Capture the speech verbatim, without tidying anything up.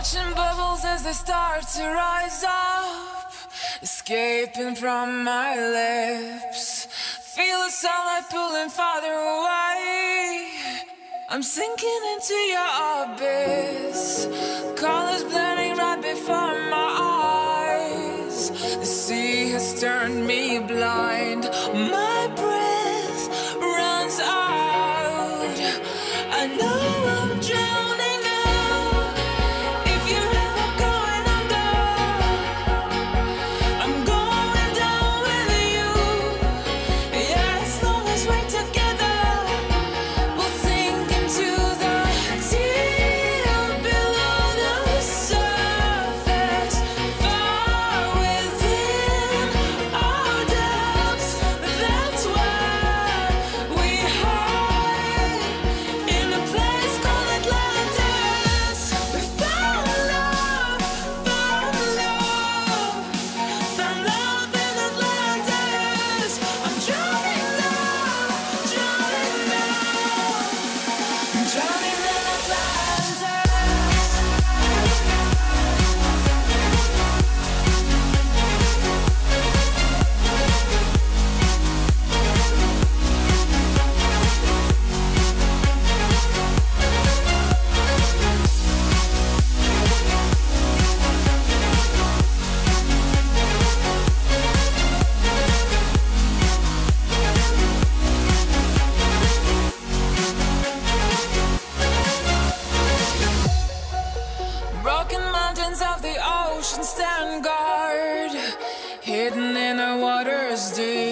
Watching bubbles as they start to rise up, escaping from my lips. Feel the sunlight pulling farther away. I'm sinking into your abyss. Colors blending right before my eyes. The sea has turned me blind. My breath runs out. I know I'm drowning. Stand guard, hidden in the waters deep.